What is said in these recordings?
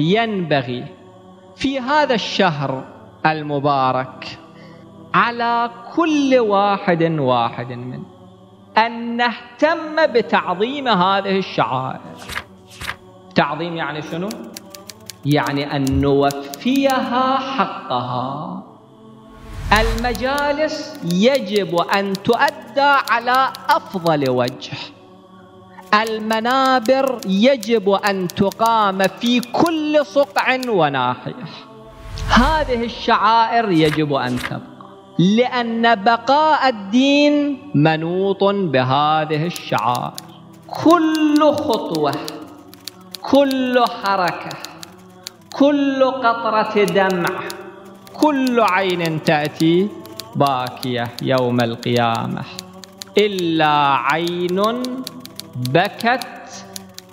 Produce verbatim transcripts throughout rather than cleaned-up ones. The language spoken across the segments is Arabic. ينبغي في هذا الشهر المبارك على كل واحد واحد منا أن نهتم بتعظيم هذه الشعائر. تعظيم يعني شنو؟ يعني أن نوفيها حقها. المجالس يجب أن تؤدى على أفضل وجه. المنابر يجب أن تقام في كل صقع وناحية. هذه الشعائر يجب أن تبقى، لأن بقاء الدين منوط بهذه الشعائر. كل خطوة، كل حركة، كل قطرة دمع، كل عين تأتي باكية يوم القيامة إلا عين بكت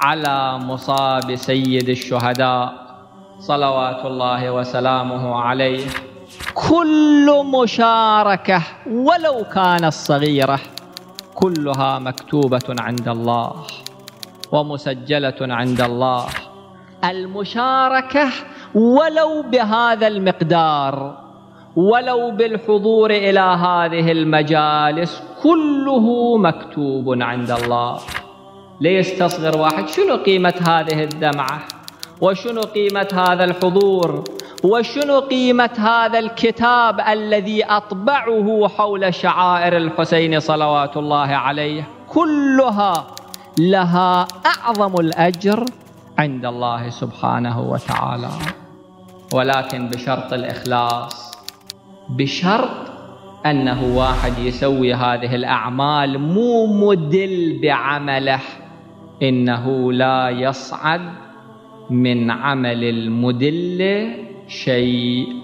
على مصاب سيد الشهداء صلوات الله وسلامه عليه. كل مشاركة ولو كانت صغيرة كلها مكتوبة عند الله ومسجلة عند الله. المشاركة ولو بهذا المقدار، ولو بالحضور إلى هذه المجالس، كله مكتوب عند الله. ليستصغر واحد شنو قيمة هذه الدمعة، وشنو قيمة هذا الحضور، وشنو قيمة هذا الكتاب الذي أطبعه حول شعائر الحسين صلوات الله عليه. كلها لها أعظم الأجر عند الله سبحانه وتعالى، ولكن بشرط الإخلاص، بشرط أنه واحد يسوي هذه الأعمال مو مدل بعمله. إنه لا يصعد من عمل المدل شيء.